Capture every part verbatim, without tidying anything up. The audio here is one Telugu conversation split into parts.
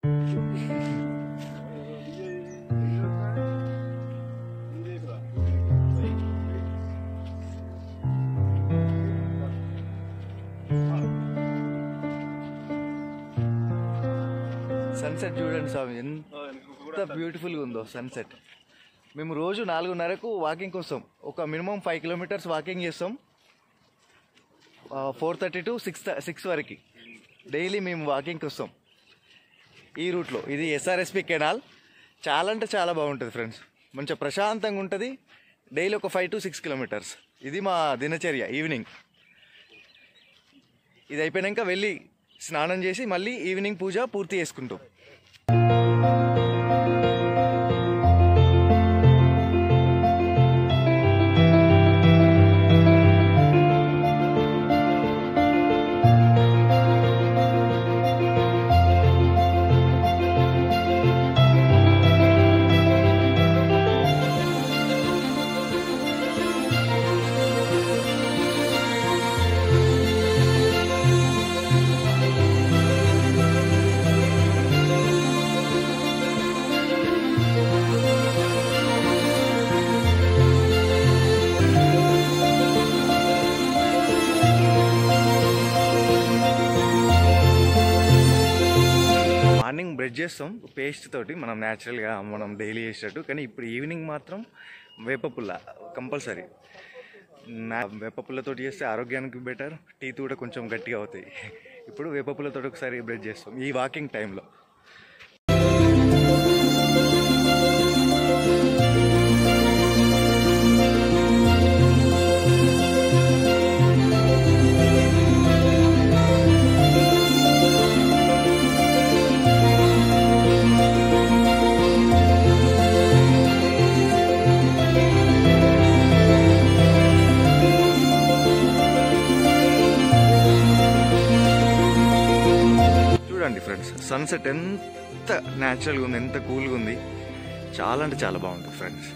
సన్సెట్ చూడండి స్వామి, ఎంత బ్యూటిఫుల్గా ఉందో సన్సెట్. మేము రోజు నాలుగున్నరకు వాకింగ్ కోసం ఒక మినిమం ఫైవ్ కిలోమీటర్స్ వాకింగ్ చేస్తాం. Four thirty to six six వరకు డైలీ మేము వాకింగ్కి వస్తాం ఈ రూట్లో. ఇది ఎస్ఆర్ఎస్పి కెనాల్, చాలా అంటే చాలా బాగుంటుంది ఫ్రెండ్స్. మంచిగా ప్రశాంతంగా ఉంటుంది. డైలీ ఒక ఫైవ్ టు సిక్స్ కిలోమీటర్స్ ఇది మా దినచర్య. ఈవినింగ్ ఇది అయిపోయినాక వెళ్ళి స్నానం చేసి మళ్ళీ ఈవినింగ్ పూజ పూర్తి చేసుకుంటాం. మార్నింగ్ బ్రెడ్ చేస్తాం పేస్ట్ తోటి మనం న్యాచురల్గా మనం డైలీ చేసేటట్టు. కానీ ఇప్పుడు ఈవినింగ్ మాత్రం వేపపుల్ల కంపల్సరీ. నా వేపపుల్లతోటి చేస్తే ఆరోగ్యానికి బెటర్, టీత్ కూడా కొంచెం గట్టిగా అవుతాయి. ఇప్పుడు వేపపుల్లతోటి ఒకసారి బ్రెడ్ చేస్తాం ఈ వాకింగ్ టైంలో. ఫ్రెండ్స్ సన్సెట్ ఎంత న్యాచురల్గా ఉంది, ఎంత కూల్గా ఉంది, చాలా అంటే చాలా బాగుంటుంది ఫ్రెండ్స్.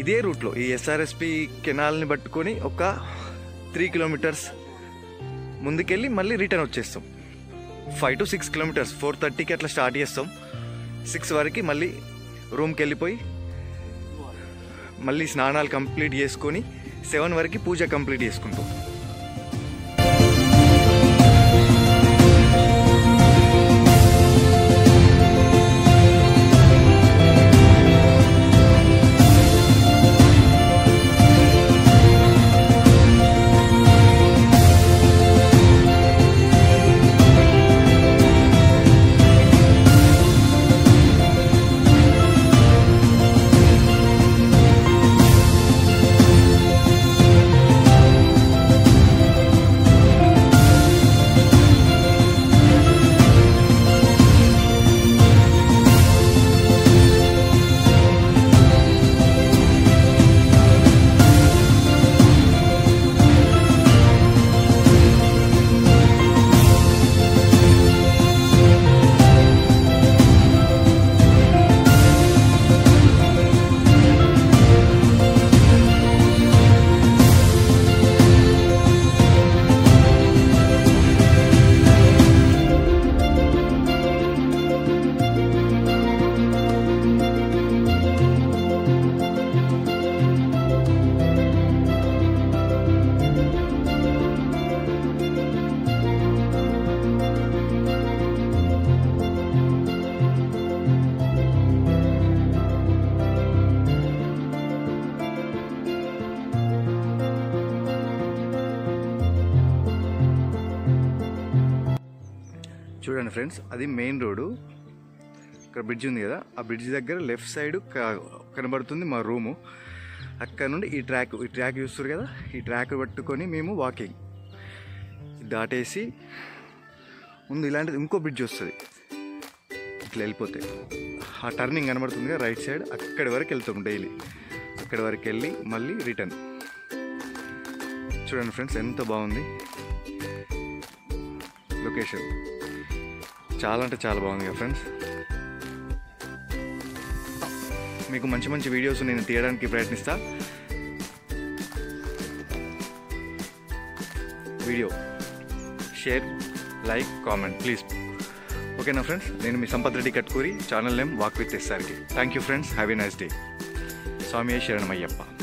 ఇదే రూట్లో ఈ ఎస్ఆర్ఎస్పి కెనాల్ని పట్టుకొని ఒక త్రీ కిలోమీటర్స్ ముందుకెళ్ళి మళ్ళీ రిటర్న్ వచ్చేస్తాం. Five to six kilometres four థర్టీకి అట్లా స్టార్ట్ చేస్తాం. సిక్స్ వరకు మళ్ళీ రూమ్కి వెళ్ళిపోయి మళ్ళీ స్నానాలు కంప్లీట్ చేసుకొని సెవెన్ వరకు పూజ కంప్లీట్ చేసుకుంటాం. చూడండి ఫ్రెండ్స్, అది మెయిన్ రోడ్డు. ఇక్కడ బ్రిడ్జ్ ఉంది కదా, ఆ బ్రిడ్జ్ దగ్గర లెఫ్ట్ సైడ్ కనబడుతుంది మా రూము. అక్కడ నుండి ఈ ట్రాక్ ఈ ట్రాక్ చూస్తారు కదా, ఈ ట్రాక్ పట్టుకొని మేము వాకింగ్ దాటేసి ముందు ఇలాంటిది ఇంకో బ్రిడ్జ్ వస్తుంది. ఇట్లా వెళ్ళిపోతే ఆ టర్నింగ్ కనబడుతుంది కదా రైట్ సైడ్, అక్కడి వరకు వెళ్తాం డైలీ. అక్కడి వరకు వెళ్ళి మళ్ళీ రిటర్న్. చూడండి ఫ్రెండ్స్ ఎంత బాగుంది లొకేషన్, చాలా అంటే చాలా బాగుంది కదా ఫ్రెండ్స్. మీకు మంచి మంచి వీడియోస్ నేను తీయడానికి ప్రయత్నిస్తా. Video share, like, comment please. ఓకేనా ఫ్రెండ్స్, నేను మీ Sampath Reddy Katkuri, channel name walk with SRK. Thank you friends, have a nice day. స్వామి శరణమయ్యప్ప.